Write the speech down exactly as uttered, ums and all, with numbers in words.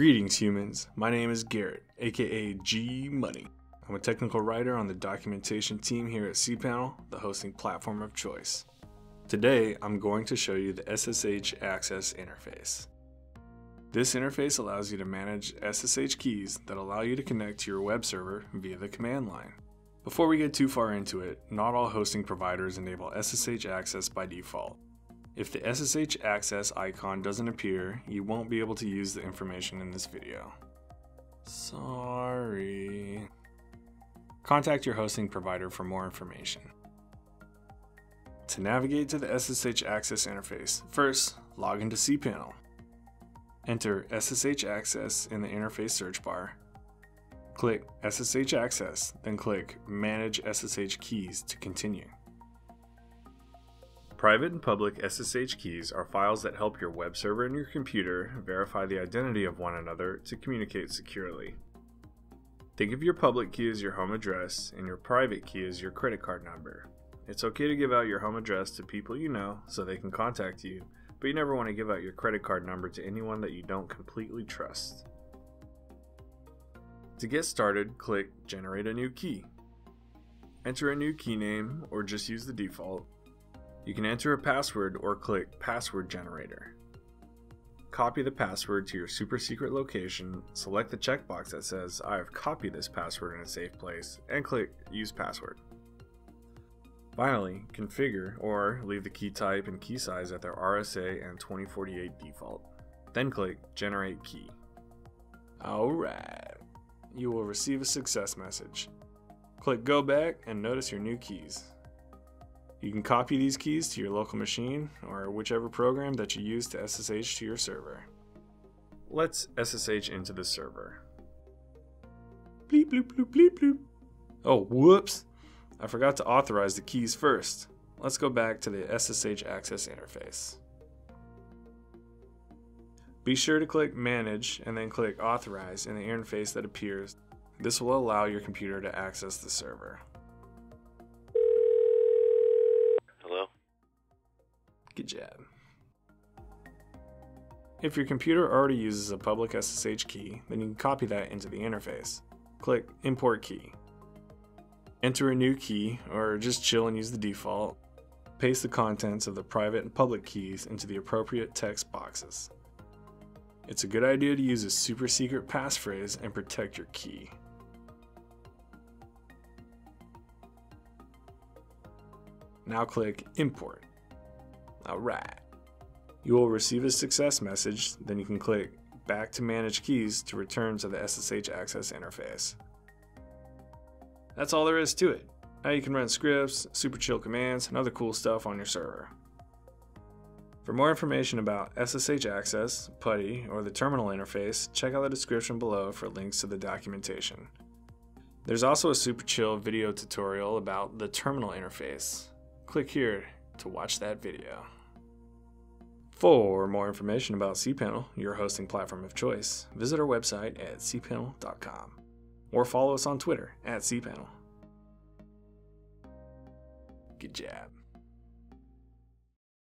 Greetings humans, my name is Garrett, aka G Money. I'm a technical writer on the documentation team here at cPanel, the hosting platform of choice. Today, I'm going to show you the S S H access interface. This interface allows you to manage S S H keys that allow you to connect to your web server via the command line. Before we get too far into it, not all hosting providers enable S S H access by default. If the S S H access icon doesn't appear, you won't be able to use the information in this video. Sorry. Contact your hosting provider for more information. To navigate to the S S H access interface, first, log into cPanel. Enter S S H access in the interface search bar. Click S S H access, then click Manage S S H keys to continue. Private and public S S H keys are files that help your web server and your computer verify the identity of one another to communicate securely. Think of your public key as your home address and your private key as your credit card number. It's okay to give out your home address to people you know so they can contact you, but you never want to give out your credit card number to anyone that you don't completely trust. To get started, click Generate a new key. Enter a new key name or just use the default. You can enter a password or click Password Generator. Copy the password to your super secret location, select the checkbox that says I have copied this password in a safe place, and click Use Password. Finally, configure or leave the key type and key size at their R S A and twenty forty-eight default. Then click Generate Key. Alright, you will receive a success message. Click Go Back and notice your new keys. You can copy these keys to your local machine or whichever program that you use to S S H to your server. Let's S S H into the server. Bleep, bloop, bloop, bleep, bloop. Oh, whoops. I forgot to authorize the keys first. Let's go back to the S S H access interface. Be sure to click Manage and then click Authorize in the interface that appears. This will allow your computer to access the server. Good job. If your computer already uses a public S S H key, then you can copy that into the interface. Click Import Key. Enter a new key, or just chill and use the default. Paste the contents of the private and public keys into the appropriate text boxes. It's a good idea to use a super secret passphrase and protect your key. Now click Import. Alright. You will receive a success message, then you can click Back to Manage Keys to return to the S S H access interface. That's all there is to it. Now you can run scripts, super chill commands, and other cool stuff on your server. For more information about S S H access, PuTTY, or the terminal interface, check out the description below for links to the documentation. There's also a super chill video tutorial about the terminal interface. Click here to watch that video. For more information about cPanel, your hosting platform of choice, visit our website at cpanel dot com or follow us on Twitter at cPanel. Good job.